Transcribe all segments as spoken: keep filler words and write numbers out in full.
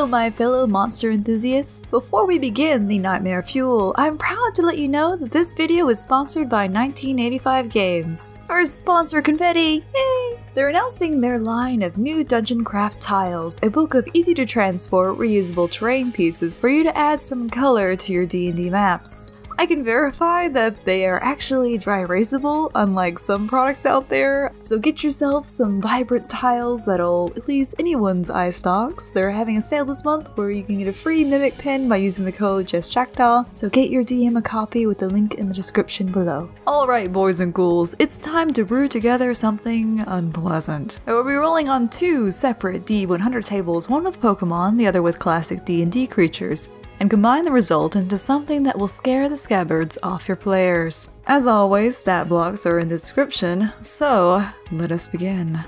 Hello my fellow monster enthusiasts! Before we begin the Nightmare Fuel, I'm proud to let you know that this video is sponsored by nineteen eighty-five Games. First sponsor, Confetti! Yay! They're announcing their line of new Dungeon Craft tiles, a book of easy-to-transport, reusable terrain pieces for you to add some color to your D and D maps. I can verify that they are actually dry erasable, unlike some products out there, so get yourself some vibrant tiles that'll please anyone's eye stalks. They're having a sale this month where you can get a free mimic pen by using the code JessJackdaw, so get your D M a copy with the link in the description below. Alright boys and ghouls, it's time to brew together something unpleasant. We'll be rolling on two separate D one hundred tables, one with Pokemon, the other with classic D and D creatures, and combine the result into something that will scare the scabbards off your players. As always, stat blocks are in the description, so let us begin.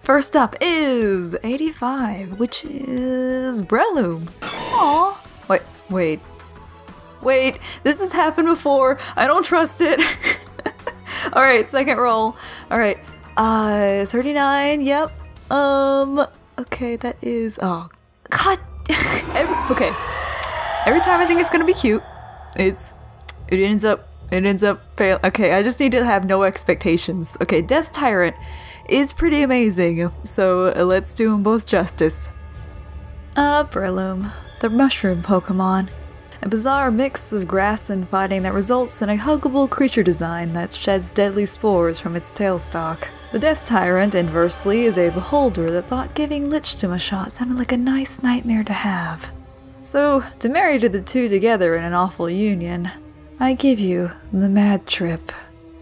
First up is eighty-five, which is Breloom. Aww. Wait, wait, wait, this has happened before. I don't trust it. All right, second roll. All right, uh, thirty-nine, yep. Um, okay, that is, oh, god. Every, okay, every time I think it's gonna be cute, it's it ends up it ends up fail. Okay, I just need to have no expectations. Okay, Death Tyrant is pretty amazing, so let's do them both justice. Uh, Breloom, the mushroom Pokemon, a bizarre mix of grass and fighting that results in a huggable creature design that sheds deadly spores from its tailstalk. The Death Tyrant, inversely, is a beholder that thought giving Lich to him a shot sounded like a nice nightmare to have. So, to marry the two together in an awful union, I give you the Mad Trip.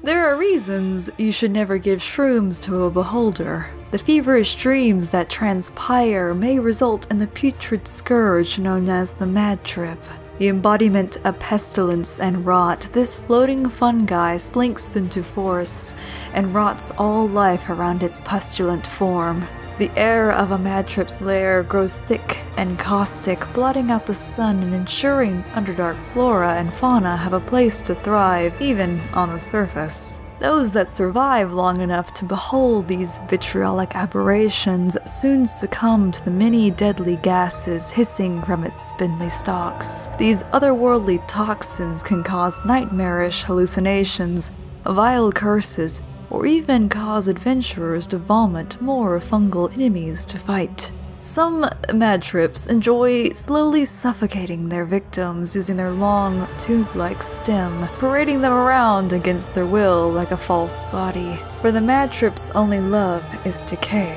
There are reasons you should never give shrooms to a beholder. The feverish dreams that transpire may result in the putrid scourge known as the Mad Trip. The embodiment of pestilence and rot, this floating fungi slinks into forests and rots all life around its pustulent form. The air of a Mad Trip's lair grows thick and caustic, blotting out the sun and ensuring underdark flora and fauna have a place to thrive, even on the surface. Those that survive long enough to behold these vitriolic aberrations soon succumb to the many deadly gases hissing from its spindly stalks. These otherworldly toxins can cause nightmarish hallucinations, vile curses, or even cause adventurers to vomit more fungal enemies to fight. Some Mad Trips enjoy slowly suffocating their victims using their long, tube-like stem, parading them around against their will like a false body. For the Mad Trip's only love is decay,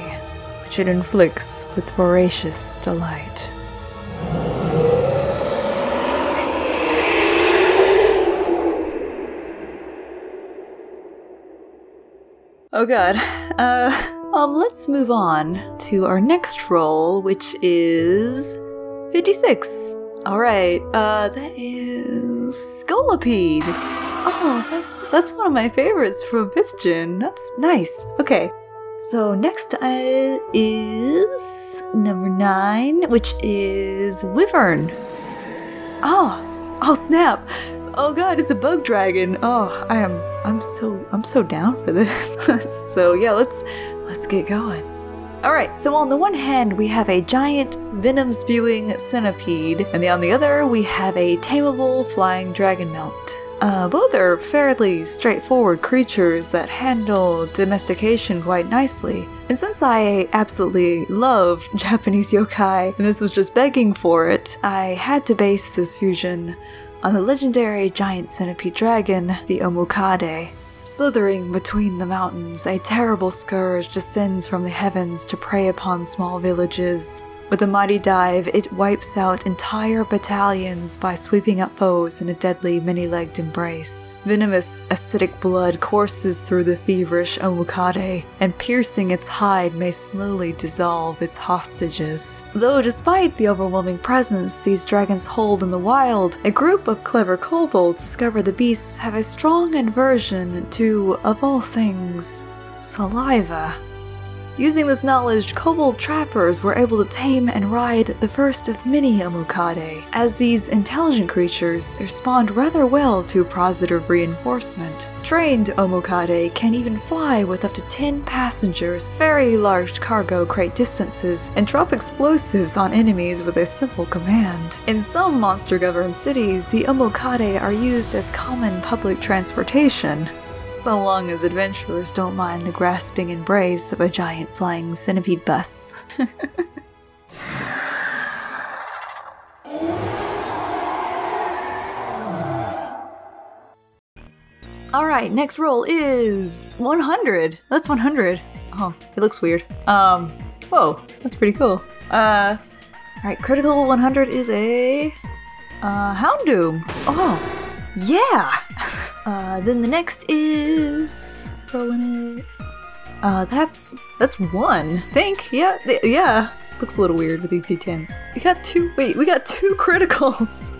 which it inflicts with voracious delight. Oh god, uh... Um, let's move on to our next roll, which is fifty-six. Alright, uh, that is Scolipede. Oh, that's, that's one of my favorites from fifth Gen. That's nice. Okay, so next uh, is number nine, which is Wyvern. Oh, oh snap. Oh god, it's a bug dragon. Oh, I am, I'm so, I'm so down for this. So yeah, let's, let's get going. Alright, so on the one hand we have a giant venom-spewing centipede, and on the other we have a tameable flying dragonmount. Uh, both are fairly straightforward creatures that handle domestication quite nicely, and since I absolutely love Japanese yokai, and this was just begging for it, I had to base this fusion on the legendary giant centipede dragon, the Omukade. Slithering between the mountains, a terrible scourge descends from the heavens to prey upon small villages. With a mighty dive, it wipes out entire battalions by sweeping up foes in a deadly many-legged embrace. Venomous, acidic blood courses through the feverish Omukade, and piercing its hide may slowly dissolve its hostages. Though despite the overwhelming presence these dragons hold in the wild, a group of clever kobolds discover the beasts have a strong aversion to, of all things, saliva. Using this knowledge, kobold trappers were able to tame and ride the first of many Omukade, as these intelligent creatures respond rather well to positive reinforcement. Trained Omukade can even fly with up to ten passengers, ferry large cargo crate distances, and drop explosives on enemies with a simple command. In some monster-governed cities, the Omukade are used as common public transportation, so long as adventurers don't mind the grasping embrace of a giant flying centipede bus. Alright, next roll is one hundred! That's one hundred! Oh, it looks weird. Um, whoa, that's pretty cool. Uh, alright, critical one hundred is a... Uh, Houndoom! Oh! Yeah! Uh, then the next is... rolling it... Uh, that's... that's one, I think. Yeah, yeah. Looks a little weird with these d tens. We got two... wait, we got two criticals!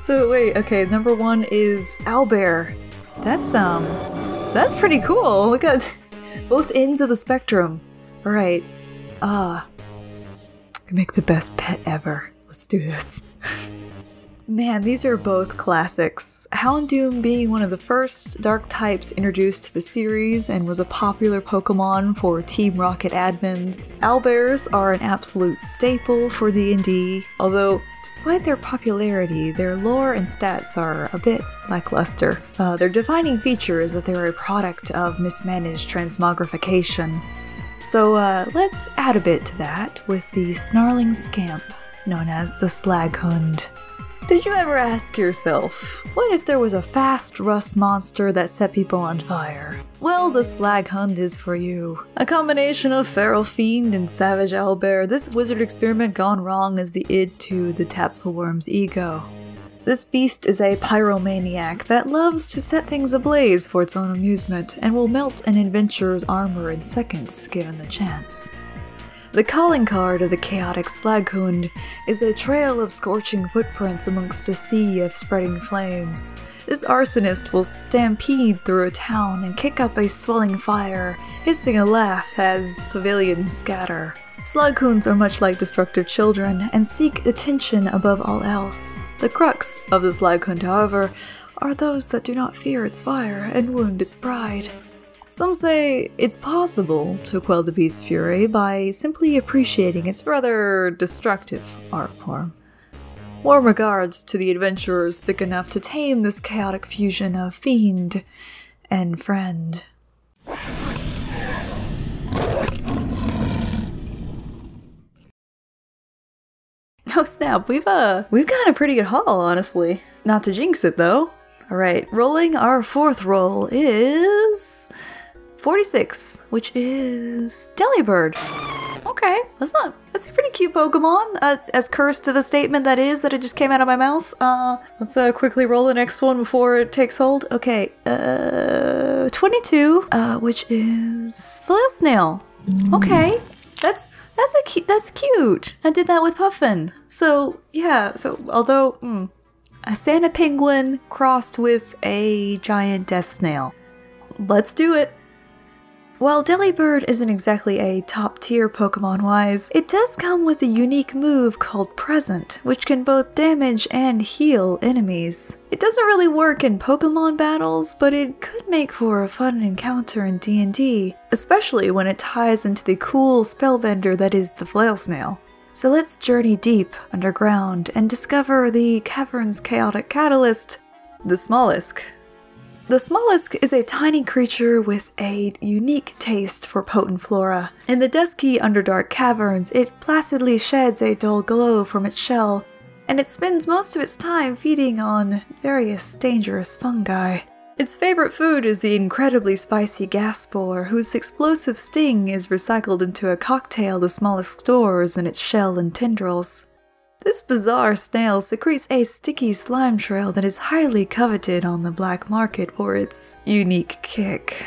So wait, okay, number one is Owlbear. That's, um... that's pretty cool! Look at both ends of the spectrum. Alright. Ah. Uh, can make the best pet ever. Let's do this. Man, these are both classics. Houndoom being one of the first dark types introduced to the series and was a popular Pokemon for Team Rocket admins. Owlbears are an absolute staple for D and D, although despite their popularity, their lore and stats are a bit lackluster. Uh, their defining feature is that they're a product of mismanaged transmogrification. So uh, let's add a bit to that with the snarling scamp known as the Slaghund. Did you ever ask yourself, what if there was a fast rust monster that set people on fire? Well, the Slaghund is for you. A combination of feral fiend and savage owlbear, this wizard experiment gone wrong is the id to the Tatzelworm's ego. This beast is a pyromaniac that loves to set things ablaze for its own amusement and will melt an adventurer's armor in seconds given the chance. The calling card of the chaotic Slaghund is a trail of scorching footprints amongst a sea of spreading flames. This arsonist will stampede through a town and kick up a swelling fire, hissing a laugh as civilians scatter. Slaghunds are much like destructive children and seek attention above all else. The crux of the Slaghund, however, are those that do not fear its fire and wound its pride. Some say it's possible to quell the beast's fury by simply appreciating its rather destructive art form. Warm regards to the adventurers thick enough to tame this chaotic fusion of fiend and friend. Oh snap, we've uh, we've got a pretty good haul, honestly. Not to jinx it though. Alright, rolling our fourth roll is... forty-six, which is Delibird. Okay, that's not, that's a pretty cute Pokemon, uh, as cursed to the statement that is, that it just came out of my mouth. Uh, let's uh, quickly roll the next one before it takes hold. Okay, uh, twenty-two, uh, which is Flail Snail. Okay, that's, that's a cute, that's cute. I did that with Puffin. So yeah, so although, mm, a Santa Penguin crossed with a giant death snail. Let's do it. While Delibird isn't exactly a top-tier Pokemon-wise, it does come with a unique move called Present, which can both damage and heal enemies. It doesn't really work in Pokemon battles, but it could make for a fun encounter in D and D, especially when it ties into the cool spellbender that is the Flail Snail. So let's journey deep underground and discover the cavern's chaotic catalyst, the Smollusk. The Smollusk is a tiny creature with a unique taste for potent flora. In the dusky underdark caverns, it placidly sheds a dull glow from its shell, and it spends most of its time feeding on various dangerous fungi. Its favorite food is the incredibly spicy gas spore, whose explosive sting is recycled into a cocktail the Smollusk stores in its shell and tendrils. This bizarre snail secretes a sticky slime trail that is highly coveted on the black market for its unique kick.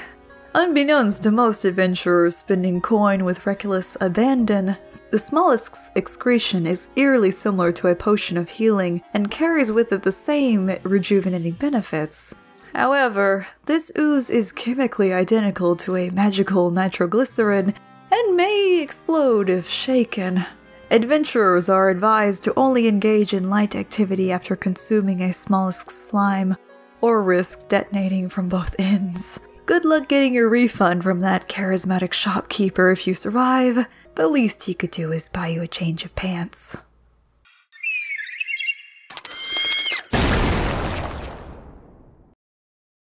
Unbeknownst to most adventurers spending coin with reckless abandon, the Smollusk's excretion is eerily similar to a potion of healing and carries with it the same rejuvenating benefits. However, this ooze is chemically identical to a magical nitroglycerin and may explode if shaken. Adventurers are advised to only engage in light activity after consuming a Smollusk slime, or risk detonating from both ends. Good luck getting your refund from that charismatic shopkeeper if you survive. The least he could do is buy you a change of pants.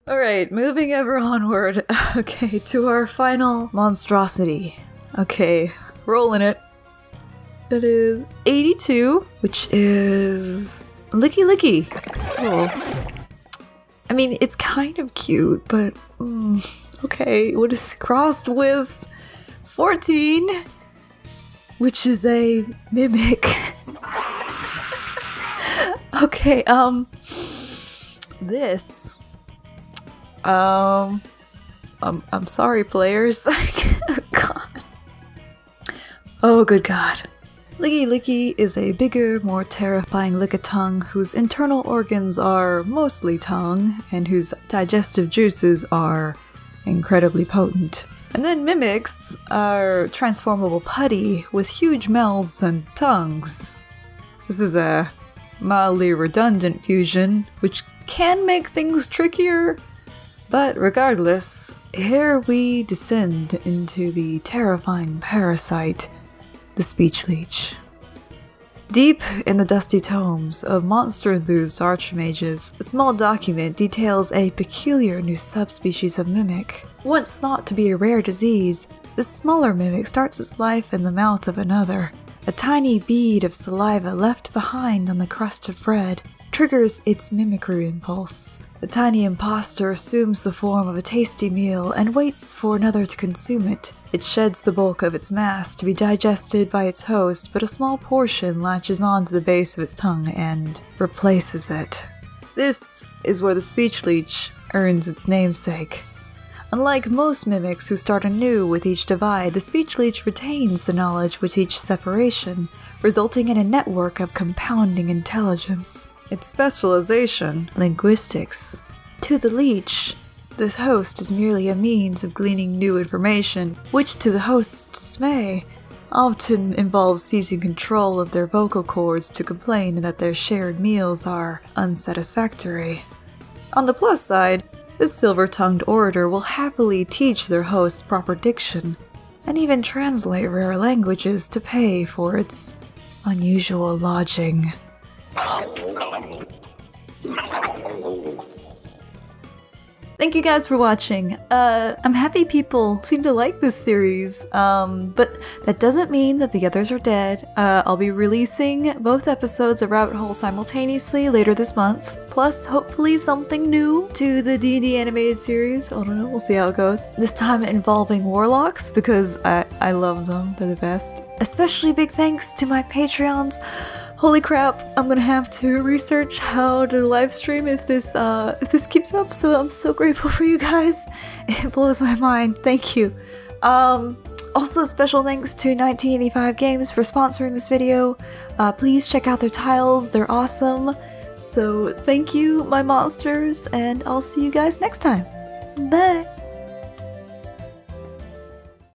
Alright, moving ever onward. Okay, to our final monstrosity. Okay, rolling it. It is eighty-two, which is Lickilicky. Cool. I mean, it's kind of cute, but mm, okay, what is crossed with fourteen, which is a mimic. Okay, um, this, um, I'm, I'm sorry, players. God. Oh, good God. Lickilicky is a bigger, more terrifying Lickitung whose internal organs are mostly tongue, and whose digestive juices are incredibly potent. And then mimics are transformable putty with huge mouths and tongues. This is a mildly redundant fusion, which can make things trickier, but regardless, here we descend into the terrifying parasite, the Speech Leech. Deep in the dusty tomes of monster-enthused archmages, a small document details a peculiar new subspecies of mimic. Once thought to be a rare disease, this smaller mimic starts its life in the mouth of another. A tiny bead of saliva left behind on the crust of bread triggers its mimicry impulse. The tiny imposter assumes the form of a tasty meal and waits for another to consume it. It sheds the bulk of its mass to be digested by its host, but a small portion latches onto the base of its tongue and replaces it. This is where the Speech Leech earns its namesake. Unlike most mimics who start anew with each divide, the Speech Leech retains the knowledge with each separation, resulting in a network of compounding intelligence. Its specialization, linguistics. To the leech, this host is merely a means of gleaning new information, which to the host's dismay, often involves seizing control of their vocal cords to complain that their shared meals are unsatisfactory. On the plus side, this silver-tongued orator will happily teach their host proper diction, and even translate rare languages to pay for its unusual lodging. Thank you guys for watching. Uh, I'm happy people seem to like this series, um, but that doesn't mean that the others are dead. Uh, I'll be releasing both episodes of Rabbit Hole simultaneously later this month, plus hopefully something new to the D and D animated series. I don't know, we'll see how it goes. This time involving warlocks, because I, I love them, they're the best. Especially big thanks to my Patreons. Holy crap, I'm gonna have to research how to live stream if this uh, if this keeps up, so I'm so grateful for you guys. It blows my mind, thank you. Um, also special thanks to nineteen eighty-five Games for sponsoring this video. Uh, please check out their tiles, they're awesome. So thank you, my monsters, and I'll see you guys next time. Bye!